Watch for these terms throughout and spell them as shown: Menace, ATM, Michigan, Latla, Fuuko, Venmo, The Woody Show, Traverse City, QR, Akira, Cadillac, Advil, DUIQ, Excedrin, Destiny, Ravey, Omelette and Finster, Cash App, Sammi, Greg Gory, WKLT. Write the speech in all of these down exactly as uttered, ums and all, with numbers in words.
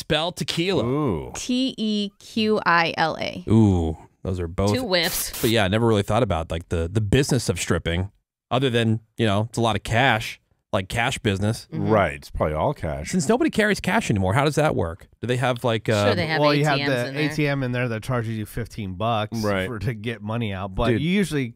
Spell tequila. Ooh. T E Q I L A. Ooh, those are both. Two whiffs. But yeah, I never really thought about like the, the business of stripping other than, you know, it's a lot of cash, like cash business. Mm-hmm. Right. It's probably all cash. Since nobody carries cash anymore, how does that work? Do they have like uh sure, they have well, A T Ms you have the in A T M in there that charges you fifteen bucks right. for, to get money out, but Dude. you usually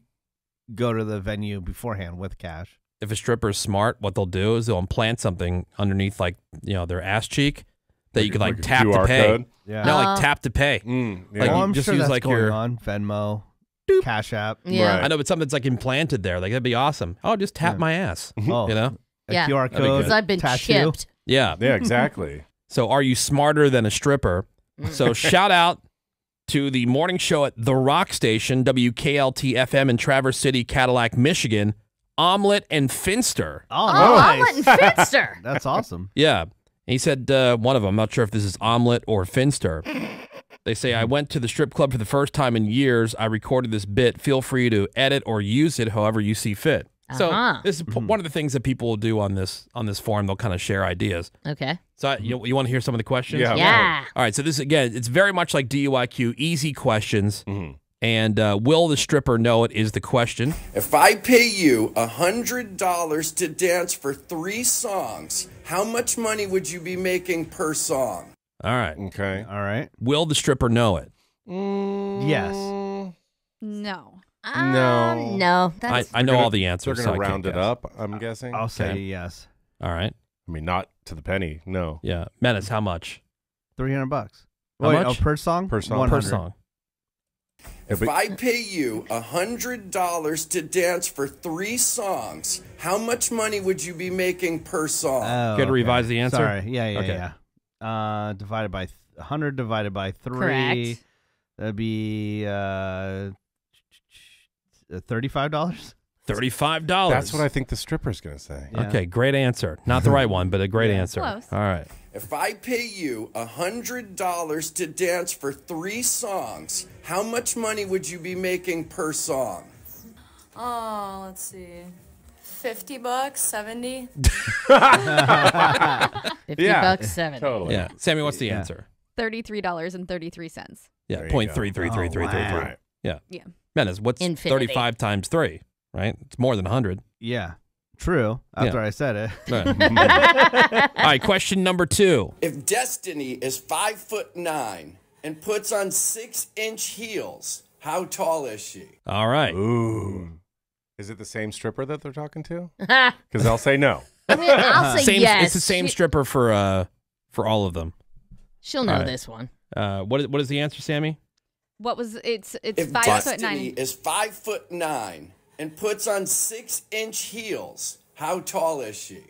go to the venue beforehand with cash. If a stripper is smart, what they'll do is they'll implant something underneath, like, you know, their ass cheek that like, you could like, like tap to pay. Code. Yeah. No, like tap to pay. Mm, yeah. Like oh, I'm just sure use that's like going your on Venmo, doop. Cash App. Yeah, right. I know, but something that's like implanted there, like that'd be awesome. Oh, just tap yeah. my ass. Oh, you know, a yeah. Q R code. Because I've been tattoo. chipped. Yeah, yeah, exactly. So, are you smarter than a stripper? So, shout out to the morning show at the Rock Station, W K L T F M in Traverse City, Cadillac, Michigan. Omelette and Finster. Oh, oh nice. Omelette and Finster. That's awesome. Yeah. And he said uh, one of them, I'm not sure if this is Omelette or Finster. They say, I went to the strip club for the first time in years. I recorded this bit. Feel free to edit or use it however you see fit. Uh-huh. So this is mm-hmm. one of the things that people will do on this on this forum. They'll kind of share ideas. Okay. So I, you, you want to hear some of the questions? Yeah. yeah. Right. All right. So this, again, it's very much like D U I Q, easy questions. Mm-hmm. And uh, will the stripper know it is the question. If I pay you one hundred dollars to dance for three songs, how much money would you be making per song? All right. Okay. All right. Will the stripper know it? Mm, yes. No. Uh, no. No. That's I, I know gonna, all the answers. They're going to so round it guess. up, I'm guessing. I'll say okay. yes. All right. I mean, not to the penny. No. Yeah. Menace, how much? three hundred bucks. How Wait, much? Oh, per song? Per song. Per song. If I pay you one hundred dollars to dance for three songs, how much money would you be making per song? Oh, okay. Could revise the answer? Sorry. Yeah, yeah, okay. yeah. Uh, divided by one hundred divided by three. Correct. That'd be uh, thirty-five dollars? thirty-five dollars. That's what I think the stripper's going to say. Yeah. Okay, great answer. Not the right one, but a great yeah, answer. Close. All right. If I pay you one hundred dollars to dance for three songs, how much money would you be making per song? Oh, let's see. fifty bucks, seventy. fifty yeah, bucks, seventy. Totally. Yeah. Sammy, what's the yeah. answer? thirty-three dollars and thirty-three cents. Yeah, zero point three three three three three three. Right. Yeah. Yeah. Menace, what's Infinity. thirty-five times three? Right? It's more than one hundred. Yeah. True. After yeah. I said it. Right. All right. Question number two. If Destiny is five foot nine and puts on six inch heels, how tall is she? All right. Ooh. Is it the same stripper that they're talking to? Because I'll say no. I mean, I'll say same, yes. It's the same she, stripper for uh for all of them. She'll know right. this one. Uh, what is what is the answer, Sammy? What was it's it's if five Destiny foot nine. Destiny is five foot nine. And puts on six-inch heels. How tall is she?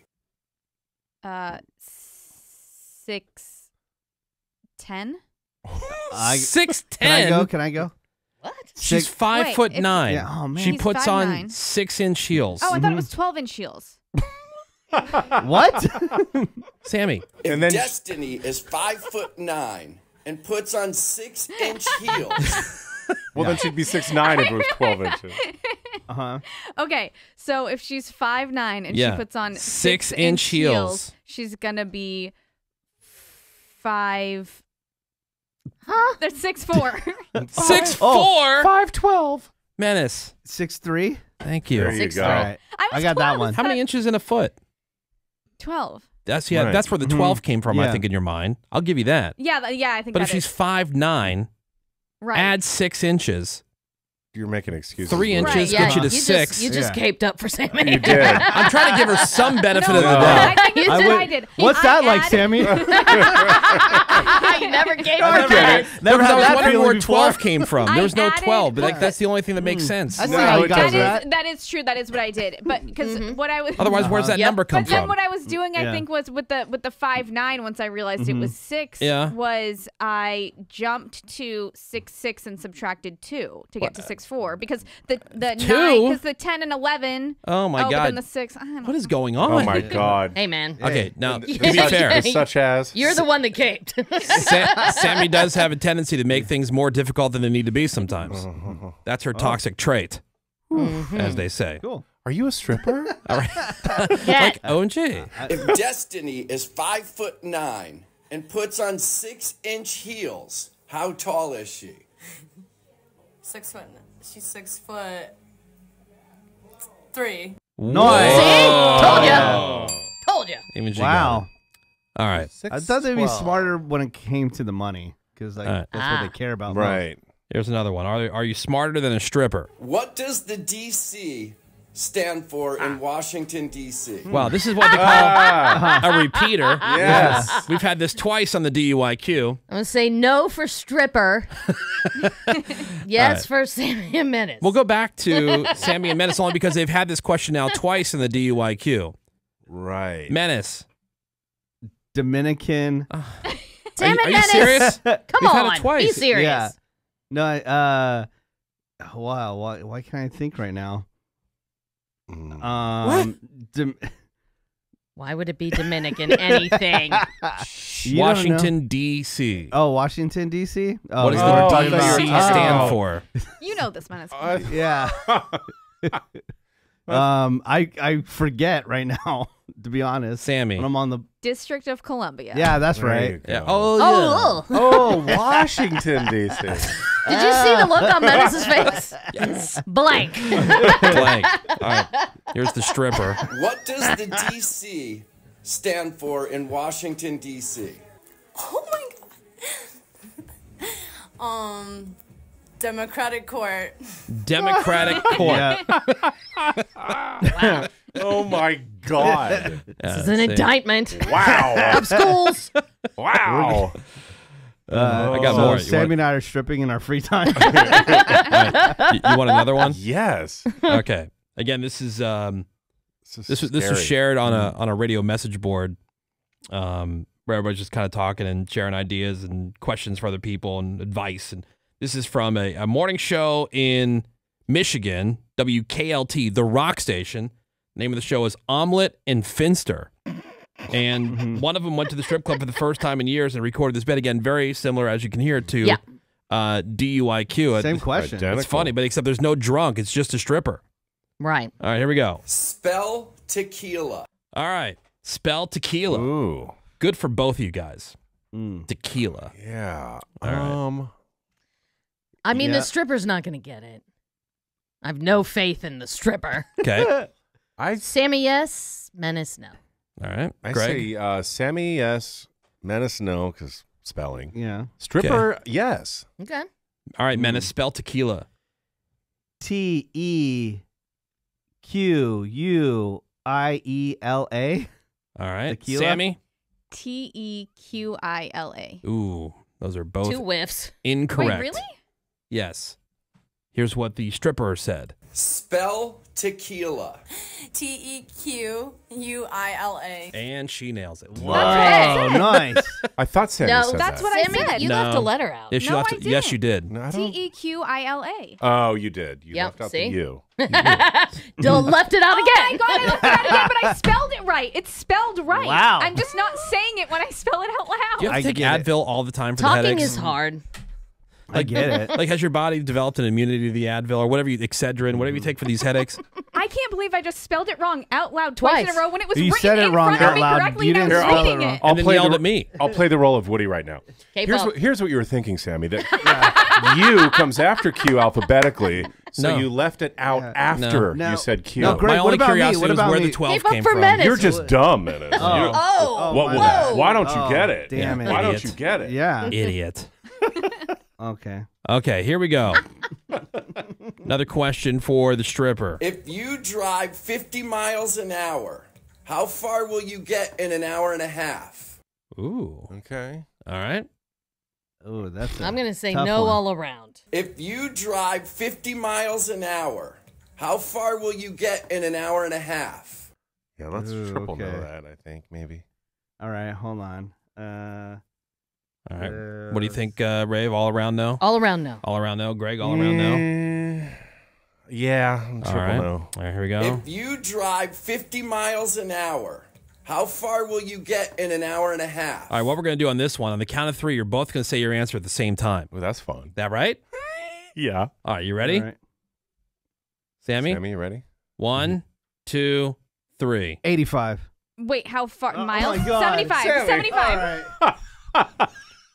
Uh, six ten. I, six ten. Can I go? Can I go? What? She's six, five wait, foot if, nine. Yeah, oh man. She He's puts on nine. six inch heels. Oh, I thought it was twelve inch heels. What? Sammy. If and then Destiny is five foot nine and puts on six inch heels. Well, no. Then she'd be six nine if it was twelve inches. Uh-huh. Okay, so if she's five nine and yeah. she puts on six, six inch heels, heels, she's going to be five. Huh? That's six four. six four? Oh, five twelve. Menace. six three? Thank you. There you six, go. Right. I, I got that one. How many inches in a foot? twelve. That's yeah. Right. That's where the twelve mm-hmm. came from, yeah. I think, in your mind. I'll give you that. Yeah, yeah, I think But that if is. she's five nine... Right. Add six inches. You're making excuses. Three inches right, yeah. gets you to you six. Just, you just yeah. caped up for Sammy. You did. I'm trying to give her some benefit no, of the no. doubt. I think that's what I did. What's I that added... like, Sammy? I never gave I her that. Never had that wondering where twelve came from. There was no added... twelve, but like, that's the only thing that makes mm. sense. No, no, that, is, that is true. That is what I did. But because mm-hmm. what I was otherwise, uh-huh. where's that yep. number come but from? But then what I was doing, I think, was with the with the five nine. Once I realized it was six, was I jumped to six six and subtracted two to get to six. Four because the the Two? nine because the ten and eleven. Oh my oh, god! And the six. What is going on? Oh my god! Hey man. Hey. Okay, now to be fair, such as you're the one that caped. Sam, Sammy does have a tendency to make things more difficult than they need to be sometimes. That's her toxic oh. trait, mm-hmm. as they say. Cool. Are you a stripper? All right. Yeah. Like O M G. If Destiny is five foot nine and puts on six-inch heels. How tall is she? Six foot. She's six foot three. Nice. See? Told ya. Told ya. Imaging wow. It. All right. Six, I thought they'd be smarter when it came to the money, because like, right. that's ah. what they care about. Right. Most. Here's another one. Are, are you smarter than a stripper? What does the D C stand for in Washington, D C? Wow, this is what they call ah. a repeater. Yes. We've had this twice on the D U I Q. I'm going to say no for stripper. Yes, right. For Sammy and Menace. We'll go back to Sammy and Menace only because they've had this question now twice in the D U I Q. Right. Menace. Dominican. Uh, Damn are you, it, are Menace. You serious? Come We've on. Had it twice. Be serious. Yeah. No, I, uh, wow, why, why can't I think right now? Um, what? Why would it be Dominican anything? Washington, D C. Oh, Washington, D C? Oh, what does oh, the D C stand oh. for? You know this, Menace. Uh, yeah. um, I, I forget right now, to be honest. Sammy. When I'm on the... District of Columbia. Yeah, that's there right. Yeah. Oh, yeah. Oh, oh, Washington, D C. Did you see the look on Menace's face? Yes. Blank. Blank. All right. Here's the stripper. What does the D C stand for in Washington, D C? Oh, my God. Um... Democratic court. Democratic court. Wow. Oh my God. This is an Same. Indictment. Wow. Of schools. Wow. Uh, I got so more. Sammy and I are stripping in our free time. Right. you, you want another one? Yes. Okay. Again, this is um, this is this was, this was shared on a on a radio message board. Um, where everybody's just kind of talking and sharing ideas and questions for other people and advice and. This is from a, a morning show in Michigan, W K L T, the rock station. The name of the show is Omelette and Finster. And one of them went to the strip club for the first time in years and recorded this bit again, very similar, as you can hear, to yeah. uh, D U I Q. Same question. Identical. It's funny, but except there's no drunk. It's just a stripper. Right. All right, here we go. Spell tequila. All right. Spell tequila. Ooh. Good for both of you guys. Mm. Tequila. Yeah. All right. Um... I mean, yeah. the stripper's not going to get it. I have no faith in the stripper. Okay. I Sammy, yes. Menace, no. All right. I Greg. say uh, Sammy, yes. Menace, no, because spelling. Yeah. Stripper, okay. yes. Okay. All right, Menace, spell tequila. T E Q U I E L A. All right. Tequila. Sammy? T E Q I L A. Ooh, those are both two whiffs. Incorrect. Wait, really? Yes. Here's what the stripper said. Spell tequila. T E Q U I L A. And she nails it. Wow. That's it. Nice. I thought Sammy no, said that. No, that's what I Sammy, said. You no. left a letter out. Yeah, she no, left I a, didn't. Yes, you did. No, T E Q I L A. Oh, you did. You yep, left out see? the U. You left it out again. Oh, my God. I left it out again, but I spelled it right. It's spelled right. Wow. I'm just not saying it when I spell it out loud. You have to I take Advil it. all the time for Talking the headaches. Talking is hard. Like, I get it. Like, has your body developed an immunity to the Advil or whatever you, Excedrin, whatever you take for these headaches? I can't believe I just spelled it wrong out loud twice, twice. in a row when it was you written said it in wrong front out of me loud. correctly you and didn't I was reading it. Wrong. I'll and then play yelled the, at me. I'll play the role of Woody right now. Here's what, here's what you were thinking, Sammy, that yeah. U comes after Q alphabetically, so no. you left it out yeah. after no. you said Q. No, Greg, my only curiosity was where me? the twelve Keep came from. Menace. You're just dumb, Menace. Oh. Why don't you get it? Damn it. Why don't you get it? Yeah. Idiot. Okay. Okay, here we go. Another question for the stripper. If you drive fifty miles an hour, how far will you get in an hour and a half? Ooh. Okay. All right. Ooh, that's I'm going to say no one. all around. If you drive fifty miles an hour, how far will you get in an hour and a half? Yeah, let's Ooh, triple okay. know that, I think, maybe. All right, hold on. Uh... All right. Uh, what do you think, uh, Rave? All around no? All around no. All around no. Greg, all around no? Yeah. Triple all right. no. All right, here we go. If you drive fifty miles an hour, how far will you get in an hour and a half? All right, what we're going to do on this one, on the count of three, you're both going to say your answer at the same time. Well, that's fun. That right? Yeah. All right, you ready? All right. Sammy? Sammy, you ready? One, mm-hmm. two, three. eighty-five. Wait, how far? Oh, miles? Oh my God. seventy-five. Sammy. seventy-five. All right.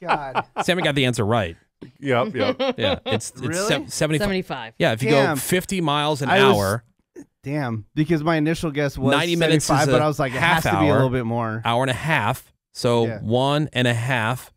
God. Sammy got the answer right. Yep, yep. Yeah, it's, it's really? seventy-five. Yeah, if you damn. go fifty miles an hour. Was, damn, because my initial guess was ninety minutes, but I was like, it has hour, to be a little bit more. Hour and a half. So yeah. one and a half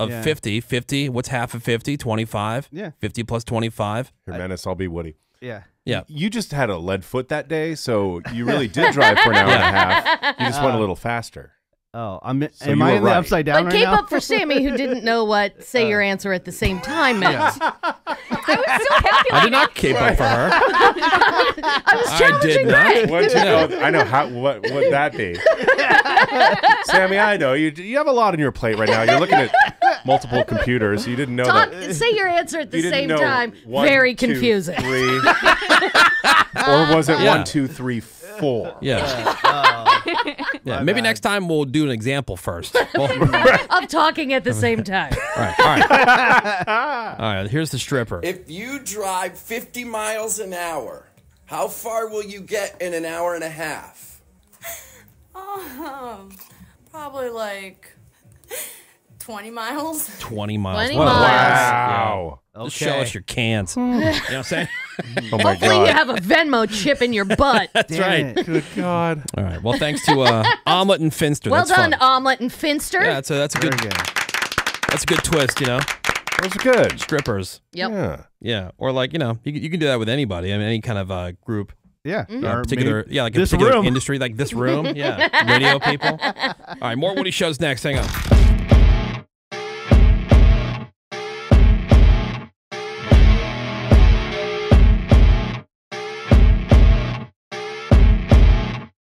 of yeah. fifty. fifty, what's half of fifty? twenty-five. Yeah. fifty plus twenty-five. Here, Menace, I'll be Woody. Yeah. Yeah. You just had a lead foot that day, so you really did drive for an hour yeah. and a half. You just um, went a little faster. Oh, I'm, so am I in right. the upside down but right now? But keep up for Sammy, who didn't know what say uh, your answer at the same time meant. Yeah. I was still calculating. I did not keep up for her. I was challenging I did not. What, no, I know how, what would that be. Sammy, I know. You, you have a lot on your plate right now. You're looking at multiple computers. You didn't know Talk, that. Say your answer at the same time. One, Very two, confusing. Three. Or was it yeah. one, two, three, four? Yeah. Uh, oh. Yeah, My maybe bad. next time we'll do an example first. Well, of talking at the same time. All right, all right. All right, here's the stripper. If you drive fifty miles an hour, how far will you get in an hour and a half? Um, probably like twenty miles. twenty miles. twenty wow. miles. Wow. Okay. Just show us your cans. You know what I'm saying? Oh my Hopefully God. you have a Venmo chip in your butt. That's Damn right. It. Good God. All right. Well, thanks to uh, Omelette and Finster. Well that's done, fun. Omelette and Finster. Yeah, that's a, that's a good, good. That's a good twist, you know. Those are good. Strippers. Yep. Yeah. Yeah. Or like, you know, you, you can do that with anybody. I mean, any kind of uh, group. Yeah. Mm-hmm. uh, particular, yeah, like a this particular room. industry, like this room. Yeah. Radio people. All right. More Woody shows next. Hang on.